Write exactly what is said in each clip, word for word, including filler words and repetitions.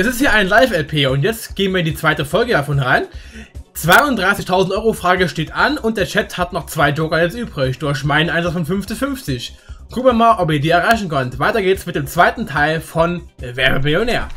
Es ist hier ein Live-L P und jetzt gehen wir in die zweite Folge davon rein. zweiunddreißigtausend Euro Frage steht an und der Chat hat noch zwei Joker jetzt übrig, durch meinen Einsatz von fünfzig fünfzig. Gucken wir mal, ob ihr die erreichen könnt. Weiter geht's mit dem zweiten Teil von Wer Wird Millionär.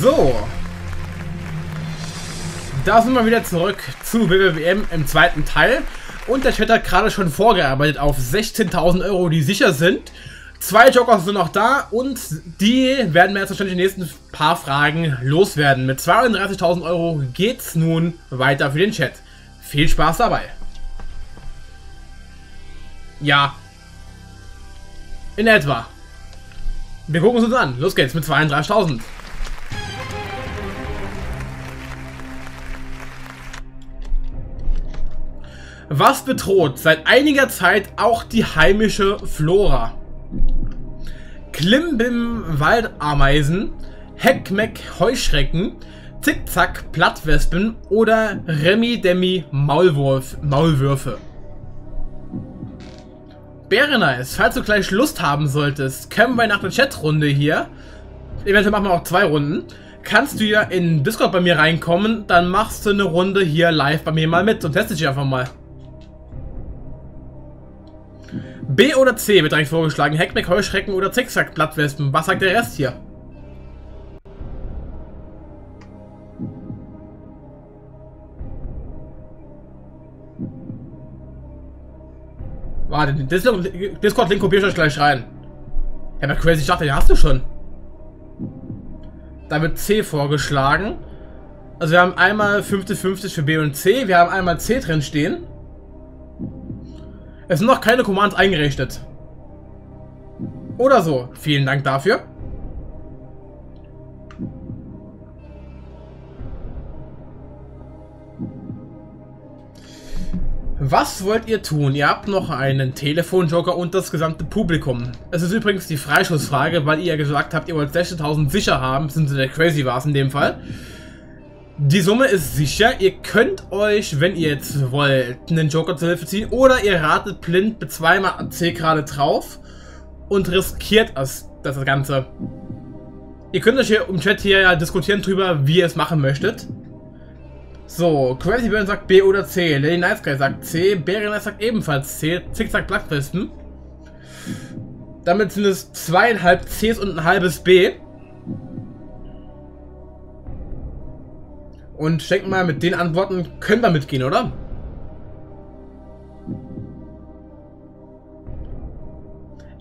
So, da sind wir wieder zurück zu W W W M im zweiten Teil und der Chat hat gerade schon vorgearbeitet auf sechzehntausend Euro, die sicher sind. Zwei Joker sind noch da und die werden wir jetzt wahrscheinlich in den nächsten paar Fragen loswerden. Mit zweiunddreißigtausend Euro geht's nun weiter für den Chat. Viel Spaß dabei. Ja, in etwa. Wir gucken es uns an. Los geht's mit zweiunddreißigtausend. Was bedroht seit einiger Zeit auch die heimische Flora? Klimbim-Waldameisen, Heckmeck-Heuschrecken, Zickzack-Plattwespen oder Remi-Demi-Maulwürfe? Berenice, falls du gleich Lust haben solltest, können wir nach der Chatrunde hier, eventuell machen wir auch zwei Runden, kannst du ja in Discord bei mir reinkommen, dann machst du eine Runde hier live bei mir mal mit und testest dich einfach mal. B oder C wird eigentlich vorgeschlagen. Heckmeck, Heuschrecken oder Zickzack-Plattwespen. Was sagt der Rest hier? Warte, den Discord-Link kopiere ich euch gleich rein. Ja, aber crazy, ich dachte, den hast du schon. Da wird C vorgeschlagen. Also wir haben einmal fünfzig fünfzig für B und C. Wir haben einmal C drin stehen. Es sind noch keine Commands eingerichtet. Oder so. Vielen Dank dafür. Was wollt ihr tun? Ihr habt noch einen Telefonjoker und das gesamte Publikum. Es ist übrigens die Freischussfrage, weil ihr gesagt habt, ihr wollt sechzehntausend sicher haben. Sind sie der Crazy war's in dem Fall. Die Summe ist sicher, ihr könnt euch, wenn ihr jetzt wollt, einen Joker zur Hilfe ziehen oder ihr ratet blind mit zweimal C gerade drauf und riskiert das, das Ganze. Ihr könnt euch hier im Chat hier ja diskutieren drüber, wie ihr es machen möchtet. So, Crazy Burn sagt B oder C, Lady Nice Guy sagt C, Berenice sagt ebenfalls C, Zickzack Plattwespen. Damit sind es zweieinhalb Cs und ein halbes B. Und ich denke mal, mit den Antworten können wir mitgehen, oder?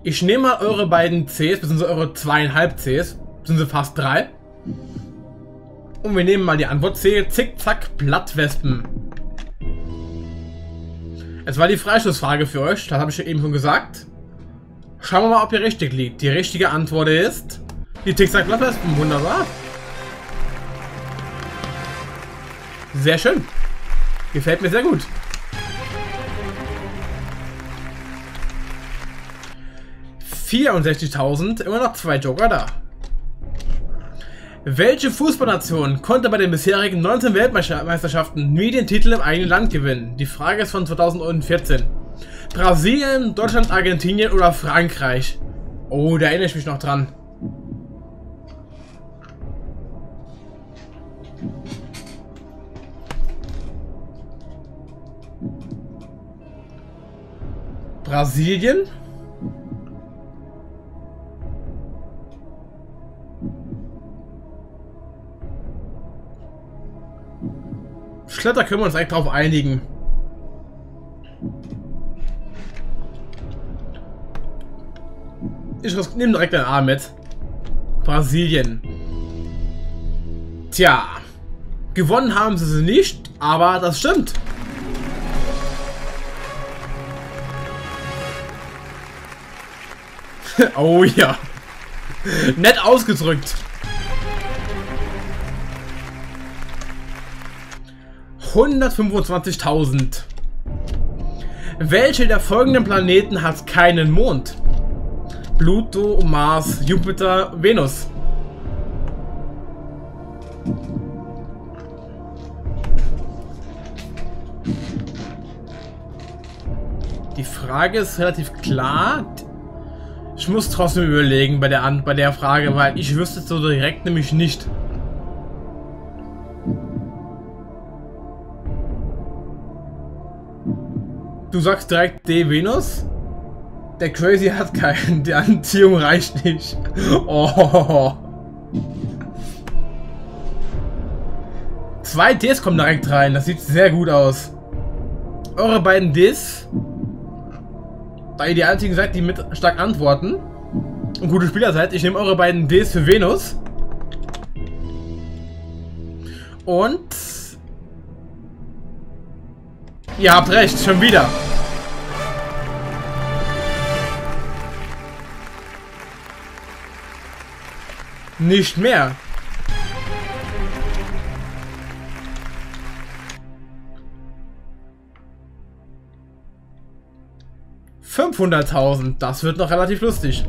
Ich nehme mal eure beiden Cs, beziehungsweise eure zweieinhalb Cs, sind sie fast drei. Und wir nehmen mal die Antwort C, Zickzack, Plattwespen. Es war die Freischussfrage für euch, das habe ich eben schon gesagt. Schauen wir mal, ob ihr richtig liegt. Die richtige Antwort ist die Zickzack, Plattwespen, wunderbar. Sehr schön. Gefällt mir sehr gut. vierundsechzigtausend, immer noch zwei Joker da. Welche Fußballnation konnte bei den bisherigen neunzehn Weltmeisterschaften nie den Titel im eigenen Land gewinnen? Die Frage ist von zweitausendvierzehn. Brasilien, Deutschland, Argentinien oder Frankreich? Oh, da erinnere ich mich noch dran. Brasilien? Schletter können wir uns eigentlich drauf einigen. Ich nehme direkt den A mit. Brasilien. Tja. Gewonnen haben sie sie nicht, aber das stimmt. Oh ja. Nett ausgedrückt. hundertfünfundzwanzigtausend. Welche der folgenden Planeten hat keinen Mond? Pluto, Mars, Jupiter, Venus. Die Frage ist relativ klar. Ich muss trotzdem überlegen bei der, An bei der Frage, weil ich wüsste es so direkt nämlich nicht. Du sagst direkt D, Venus? Der Crazy hat keinen, die Anziehung reicht nicht. Oh. Zwei Ds kommen direkt rein, das sieht sehr gut aus. Eure beiden Ds, da ihr die einzigen seid, die mit stark antworten und gute Spieler seid, ich nehme eure beiden Ds für Venus. Und ihr habt recht, schon wieder. Nicht mehr. fünfhunderttausend, das wird noch relativ lustig.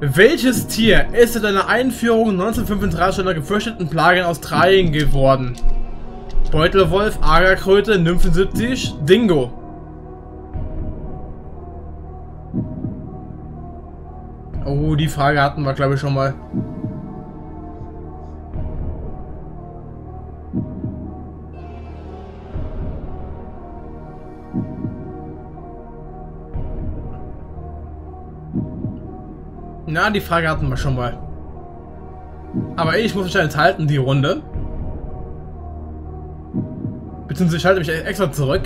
Welches Tier ist in der Einführung neunzehnhundertfünfunddreißig einer gefürchteten Plage in Australien geworden? Beutelwolf, Agerkröte, Nymphensittich, Dingo. Oh, die Frage hatten wir, glaube ich, schon mal. Na, die Frage hatten wir schon mal. Aber ich muss mich ja enthalten, die Runde. Beziehungsweise ich halte mich extra zurück.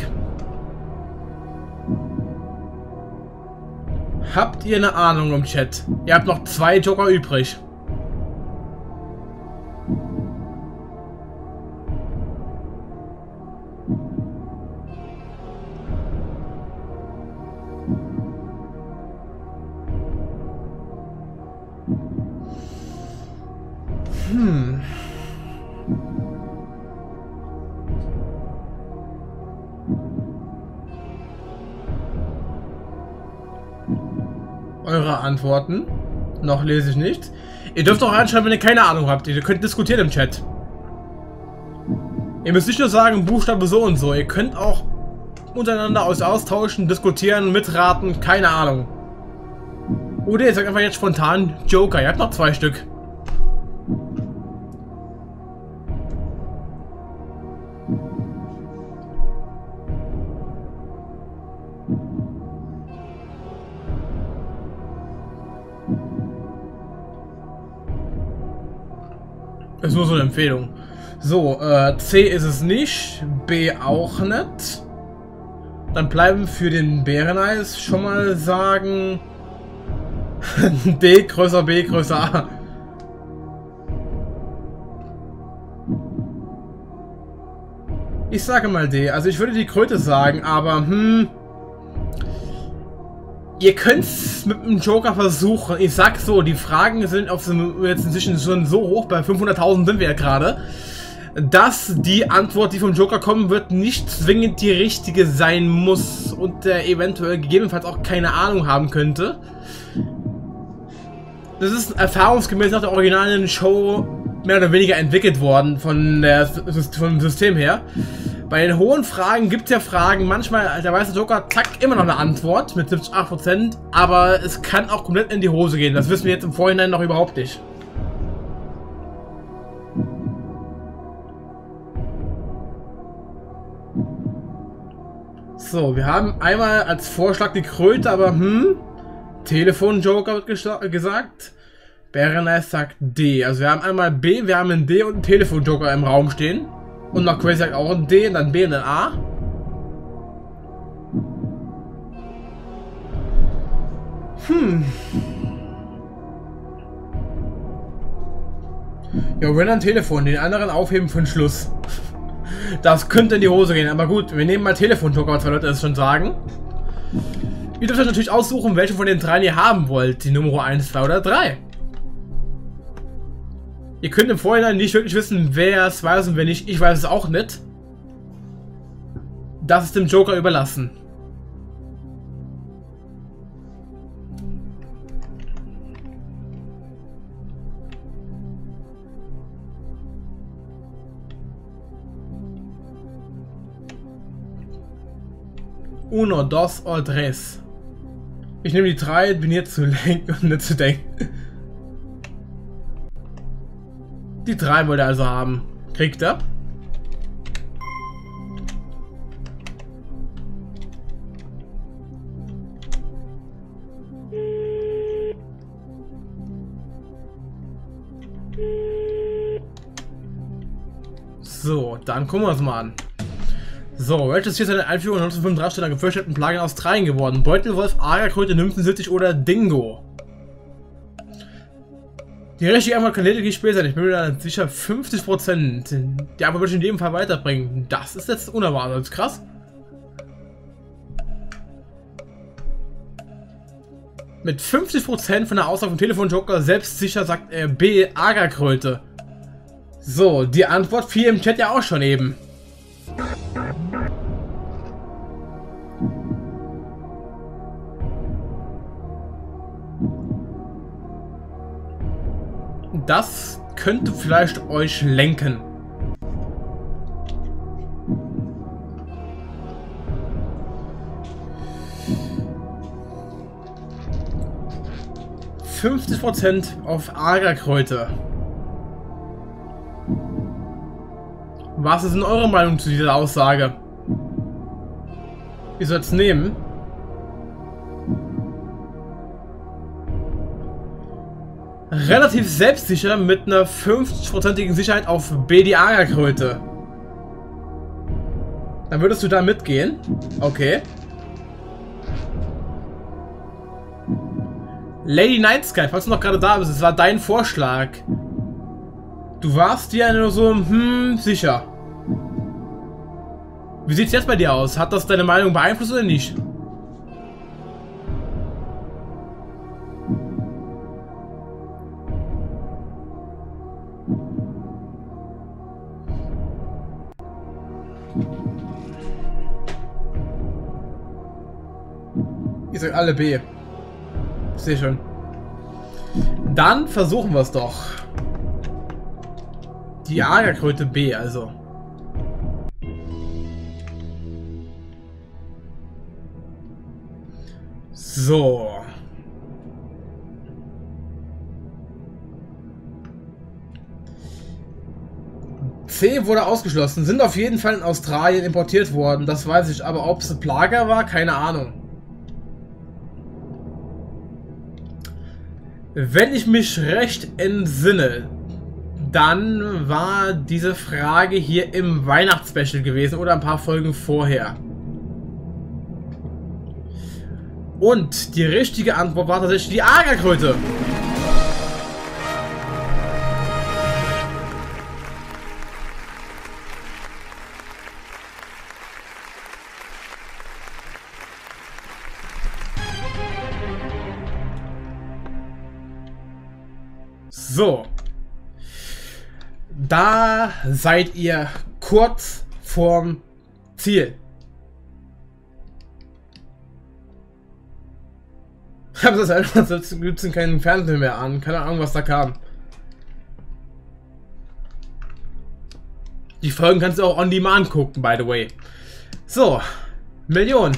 Habt ihr eine Ahnung im Chat? Ihr habt noch zwei Joker übrig. Hm. Eure Antworten. Noch lese ich nicht. Ihr dürft auch reinschreiben, wenn ihr keine Ahnung habt. Ihr könnt diskutieren im Chat. Ihr müsst nicht nur sagen, Buchstabe so und so. Ihr könnt auch untereinander aus austauschen, diskutieren, mitraten. Keine Ahnung. Oder ihr sagt einfach jetzt spontan Joker. Ihr habt noch zwei Stück. Ist nur so eine Empfehlung. So, äh, C ist es nicht, B auch nicht. Dann bleiben für den Bäreneis schon mal sagen D größer B größer A. Ich sage mal D. Also ich würde die Kröte sagen, aber hm. Ihr könnt es mit dem Joker versuchen. Ich sag so, die Fragen sind auf dem, jetzt inzwischen schon so hoch, bei fünfhunderttausend sind wir ja gerade, dass die Antwort, die vom Joker kommen wird, nicht zwingend die richtige sein muss und der eventuell gegebenenfalls auch keine Ahnung haben könnte. Das ist erfahrungsgemäß nach der originalen Show mehr oder weniger entwickelt worden von der, vom System her. Bei den hohen Fragen gibt es ja Fragen, manchmal, der weiße Joker, zack, immer noch eine Antwort mit siebzig Komma acht Prozent, aber es kann auch komplett in die Hose gehen, das wissen wir jetzt im Vorhinein noch überhaupt nicht. So, wir haben einmal als Vorschlag die Kröte, aber hm, Telefon-Joker wird gesagt, Berenice sagt D, also wir haben einmal B, wir haben ein D und einen Telefon-Joker im Raum stehen. Und noch Crazy sagt auch ein D, dann B und dann A. Hm. Ja, wenn ein Telefon, den anderen aufheben für den Schluss. Das könnte in die Hose gehen, aber gut, wir nehmen mal Telefon-Joker, zwei Leute es schon sagen. Ihr dürft euch natürlich aussuchen, welche von den dreien ihr haben wollt. Die Nummer eins, zwei oder drei. Ihr könnt im Vorhinein nicht wirklich wissen, wer es weiß und wer nicht. Ich weiß es auch nicht. Das ist dem Joker überlassen. Uno, dos o tres. Ich nehme die drei, bin hier zu lenken und nicht zu denken. Die drei wollte er also haben. Kriegt er? So, dann gucken wir uns mal an. So, welches hier ist eine Einführung neunzehnhundertfünfunddreißig zu einer gefürchteten Plage in Australien geworden? Beutelwolf, Agerkröte, Nymphensittich oder Dingo? Die richtige Antwort kann lediglich spät sein. Ich bin mir da sicher fünfzig Prozent. Die Antwort würde ich in jedem Fall weiterbringen. Das ist jetzt unerwartet. Das ist krass. Mit fünfzig Prozent von der Aussage vom Telefonjoker selbstsicher sagt er B. Agerkröte. So, die Antwort fiel im Chat ja auch schon eben. Das könnte vielleicht euch lenken. fünfzig Prozent auf Agerkräuter. Was ist in eurer Meinung zu dieser Aussage? Ihr sollt es nehmen. Relativ selbstsicher mit einer fünfzigprozentigen Sicherheit auf B, die Agerkröte. Dann würdest du da mitgehen. Okay. Lady Nightsky, falls du noch gerade da bist, es war dein Vorschlag. Du warst dir nur so, hm, sicher. Wie sieht's jetzt bei dir aus? Hat das deine Meinung beeinflusst oder nicht? Ihr sagt alle B. Ich sehe schon. Dann versuchen wir es doch. Die Agerkröte B, also. So. C wurde ausgeschlossen. Sind auf jeden Fall in Australien importiert worden. Das weiß ich. Aber ob es eine Plage war, keine Ahnung. Wenn ich mich recht entsinne, dann war diese Frage hier im Weihnachtsspecial gewesen oder ein paar Folgen vorher. Und die richtige Antwort war tatsächlich die Agerkröte. So. Da seid ihr kurz vorm Ziel. Ich habe das einfach selbst gibt es keinen Fernsehen mehr an. Keine Ahnung, was da kam. Die Folgen kannst du auch on demand gucken, by the way. So, Million.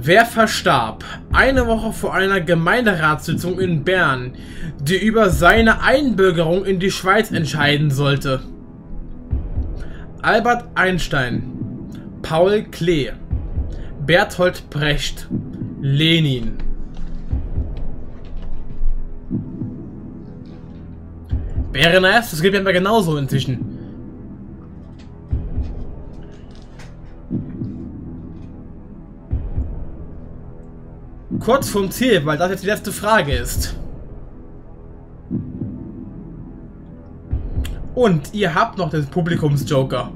Wer verstarb? Eine Woche vor einer Gemeinderatssitzung in Bern, die über seine Einbürgerung in die Schweiz entscheiden sollte. Albert Einstein, Paul Klee, Bertolt Brecht, Lenin. Wäre nice, das geht ja immer genauso inzwischen. Kurz vom Ziel, weil das jetzt die letzte Frage ist. Und ihr habt noch den Publikumsjoker.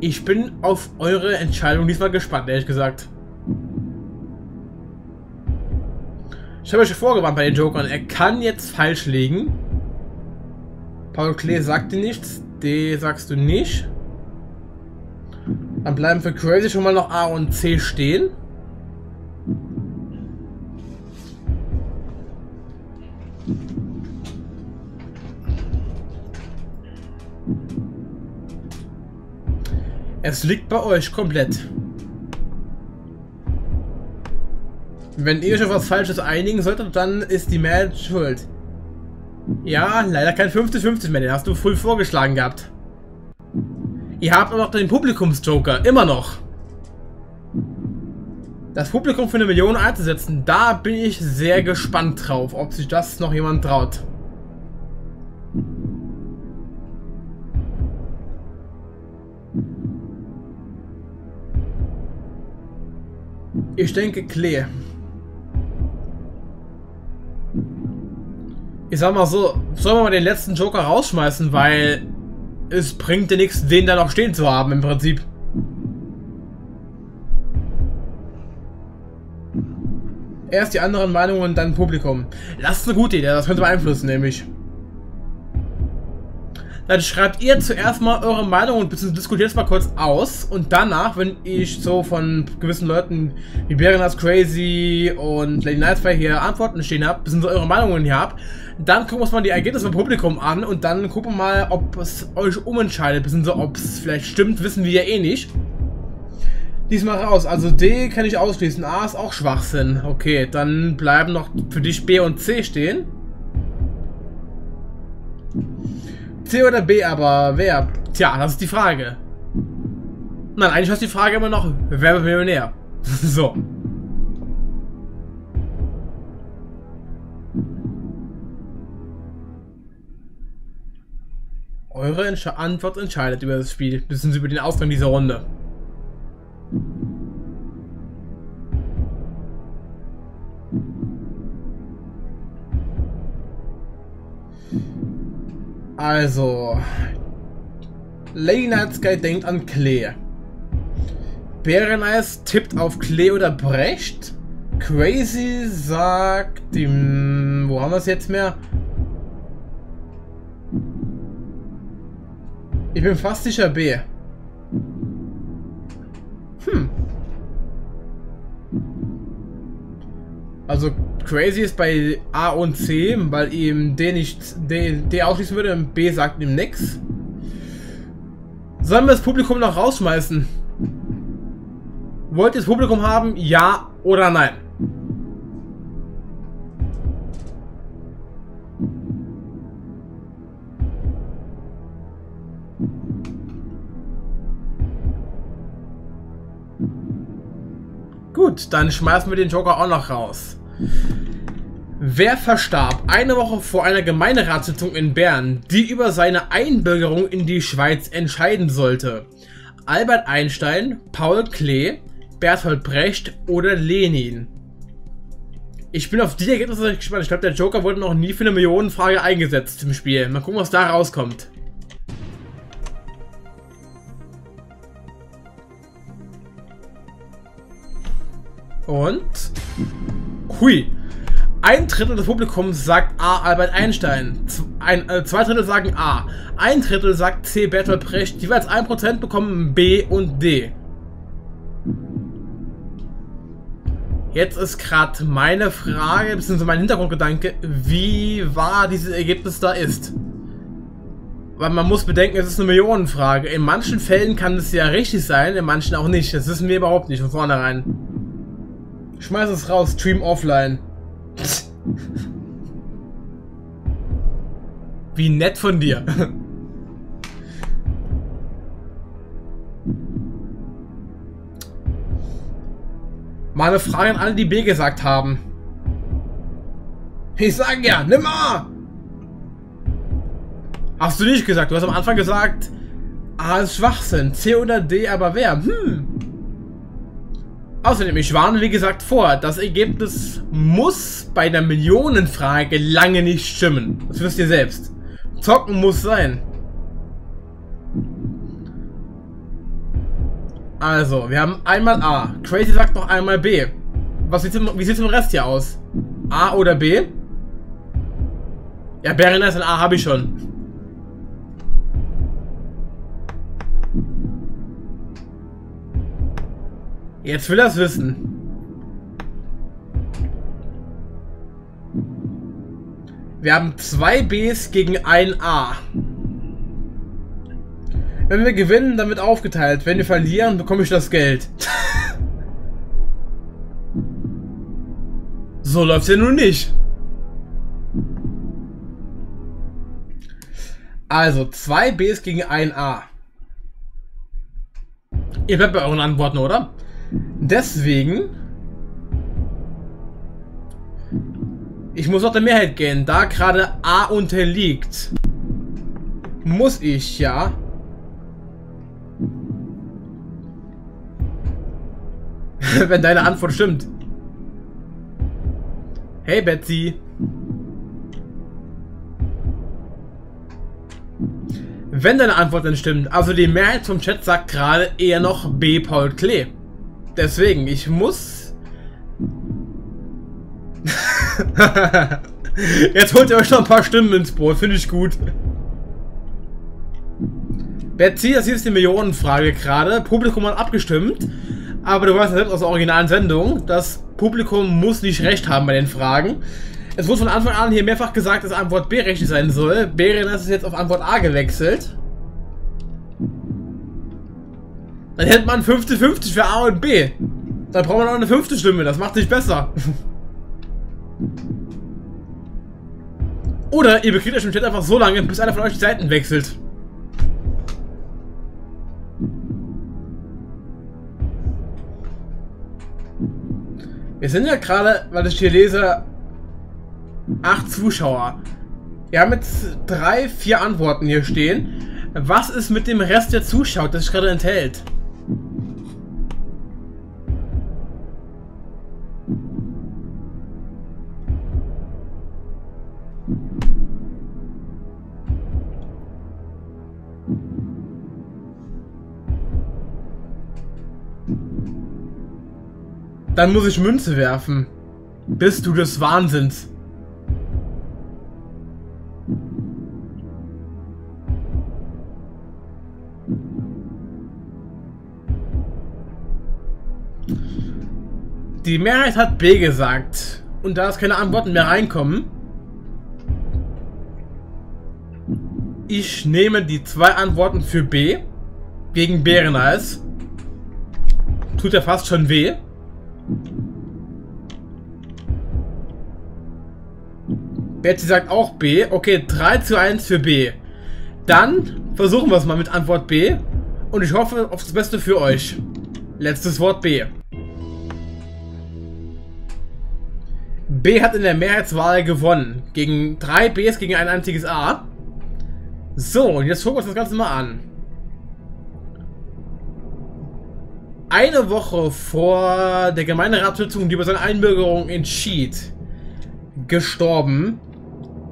Ich bin auf eure Entscheidung diesmal gespannt, ehrlich gesagt. Ich habe euch schon vorgewarnt bei den Jokern. Er kann jetzt falsch liegen. Paul Klee sagte nichts. D sagst du nicht. Dann bleiben für Crazy schon mal noch A und C stehen. Es liegt bei euch komplett. Wenn ihr euch auf was Falsches einigen solltet, dann ist die Mehrheit schuld. Ja, leider kein fünfzig fünfzig mehr, den hast du früh vorgeschlagen gehabt. Ihr habt aber noch den Publikumsjoker, immer noch. Das Publikum für eine Million einzusetzen, da bin ich sehr gespannt drauf, ob sich das noch jemand traut. Ich denke Klee. Ich sag mal so, sollen wir mal den letzten Joker rausschmeißen, weil es bringt dir nichts, den da noch stehen zu haben im Prinzip. Erst die anderen Meinungen und dann Publikum. Das ist eine gute Idee, das könnte beeinflussen nämlich. Dann schreibt ihr zuerst mal eure Meinung und diskutiert es mal kurz aus und danach, wenn ich so von gewissen Leuten wie Berenas Crazy und Lady Nightfire hier Antworten stehen habe, bzw. eure Meinungen hier habt, dann gucken wir uns mal die Ergebnisse vom Publikum an und dann gucken wir mal, ob es euch umentscheidet, bzw. ob es vielleicht stimmt, wissen wir ja eh nicht. Diesmal raus, also D kann ich ausschließen, A ist auch Schwachsinn. Okay, dann bleiben noch für dich B und C stehen. C oder B, aber wer? Tja, das ist die Frage. Nein, eigentlich ist die Frage immer noch, wer wird Millionär? So. Eure Entsche- Antwort entscheidet über das Spiel, bzw. über den Ausgang dieser Runde. Also, Lady Night Sky denkt an Klee. Berenice tippt auf Klee oder Brecht. Crazy sagt, im, wo haben wir es jetzt mehr? Ich bin fast sicher B. Hm. Also Crazy ist bei A und C, weil ihm D nicht D, D ausschließen würde und B sagt ihm nichts. Sollen wir das Publikum noch rausschmeißen? Wollt ihr das Publikum haben? Ja oder nein? Gut, dann schmeißen wir den Joker auch noch raus. Wer verstarb eine Woche vor einer Gemeinderatssitzung in Bern, die über seine Einbürgerung in die Schweiz entscheiden sollte? Albert Einstein, Paul Klee, Bertolt Brecht oder Lenin? Ich bin auf die Ergebnisse gespannt. Ich glaube, der Joker wurde noch nie für eine Millionenfrage eingesetzt im Spiel. Mal gucken, was da rauskommt. Und... Hui! Ein Drittel des Publikums sagt A. Albert Einstein, ein, äh, zwei Drittel sagen A, ein Drittel sagt C. Bertolt Brecht, jeweils ein Prozent bekommen B und D. Jetzt ist gerade meine Frage, beziehungsweise mein Hintergrundgedanke, wie wahr dieses Ergebnis da ist. Weil man muss bedenken, es ist eine Millionenfrage. In manchen Fällen kann es ja richtig sein, in manchen auch nicht. Das wissen wir überhaupt nicht von vornherein. Schmeiß es raus, Stream offline. Wie nett von dir. Mal eine Frage an alle, die B gesagt haben. Ich sag ja, nimm A! Hast du nicht gesagt, du hast am Anfang gesagt, A ist Schwachsinn, C oder D, aber wer? Hm. Außerdem, ich warne wie gesagt vor, das Ergebnis muss bei der Millionenfrage lange nicht stimmen. Das wisst ihr selbst. Zocken muss sein. Also, wir haben einmal A. Crazy sagt noch einmal B. Was sieht's im, wie sieht es im Rest hier aus? A oder B? Ja, Berliner ist ein A, habe ich schon. Jetzt will er es wissen. Wir haben zwei Bs gegen ein A. Wenn wir gewinnen, dann wird aufgeteilt. Wenn wir verlieren, bekomme ich das Geld. So läuft's ja nun nicht. Also zwei Bs gegen ein A. Ihr bleibt bei euren Antworten, oder? Deswegen, ich muss nach der Mehrheit gehen, da gerade A unterliegt, muss ich ja wenn deine Antwort stimmt. Hey Betsy, wenn deine Antwort dann stimmt, also die Mehrheit vom Chat sagt gerade eher noch B, Paul Klee. Deswegen, ich muss... Jetzt holt ihr euch noch ein paar Stimmen ins Boot, finde ich gut. Betsy, das hier ist die Millionenfrage gerade. Publikum hat abgestimmt, aber du weißt ja selbst aus der originalen Sendung, das Publikum muss nicht recht haben bei den Fragen. Es wurde von Anfang an hier mehrfach gesagt, dass Antwort B richtig sein soll. Berliner ist jetzt auf Antwort A gewechselt. Dann hätte man fünfzig fünfzig für A und B. Dann braucht man auch eine fünfte Stimme, das macht sich besser. Oder ihr bekriegt euch im Chat einfach so lange, bis einer von euch die Seiten wechselt. Wir sind ja gerade, weil ich hier lese, acht Zuschauer. Wir haben jetzt drei, vier Antworten hier stehen. Was ist mit dem Rest, der zuschaut, das sich gerade enthält? Dann muss ich Münze werfen. Bist du des Wahnsinns? Die Mehrheit hat B gesagt. Und da es keine Antworten mehr reinkommen, ich nehme die zwei Antworten für B gegen Berenice. Tut ja fast schon weh. Betsy sagt auch B. Okay, drei zu eins für B. Dann versuchen wir es mal mit Antwort B. Und ich hoffe auf das Beste für euch. Letztes Wort B. B hat in der Mehrheitswahl gewonnen. Gegen drei Bs gegen ein einziges A. So, und jetzt gucken wir uns das Ganze mal an. Eine Woche vor der Gemeinderatssitzung, die über seine Einbürgerung entschied, gestorben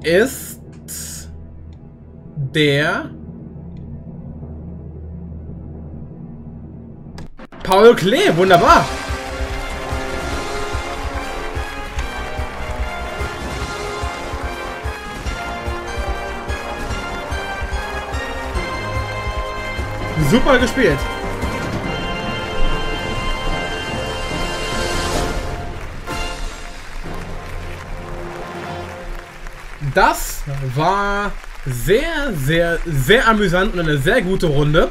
ist der Paul Klee. Wunderbar. Super gespielt. Das war sehr, sehr, sehr amüsant und eine sehr gute Runde.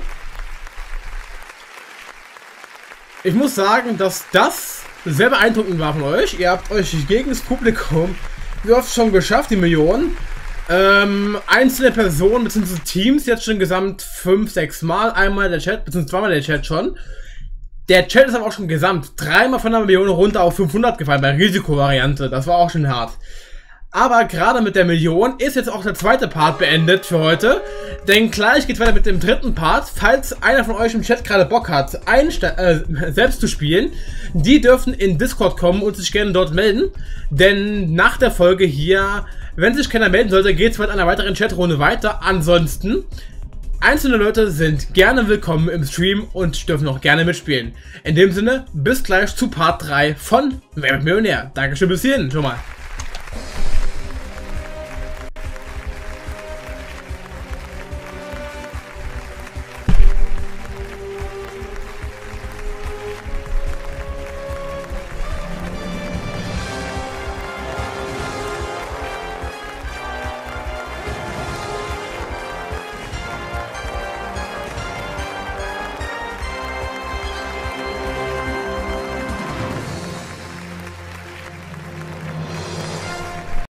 Ich muss sagen, dass das sehr beeindruckend war von euch. Ihr habt euch gegen das Publikum, wie oft schon geschafft, die Millionen. Ähm, einzelne Personen bzw. Teams jetzt schon gesamt fünf, sechs Mal, einmal der Chat bzw. zweimal der Chat schon. Der Chat ist aber auch schon gesamt dreimal von einer Million runter auf fünfhundert gefallen bei Risikovariante. Das war auch schon hart. Aber gerade mit der Million ist jetzt auch der zweite Part beendet für heute. Denn gleich geht's weiter mit dem dritten Part. Falls einer von euch im Chat gerade Bock hat, Einste äh, selbst zu spielen, die dürfen in Discord kommen und sich gerne dort melden. Denn nach der Folge hier, wenn sich keiner melden sollte, geht's mit einer weiteren Chatrunde weiter. Ansonsten, einzelne Leute sind gerne willkommen im Stream und dürfen auch gerne mitspielen. In dem Sinne, bis gleich zu Part drei von Wer Wird Millionär. Dankeschön bis hierhin schon mal.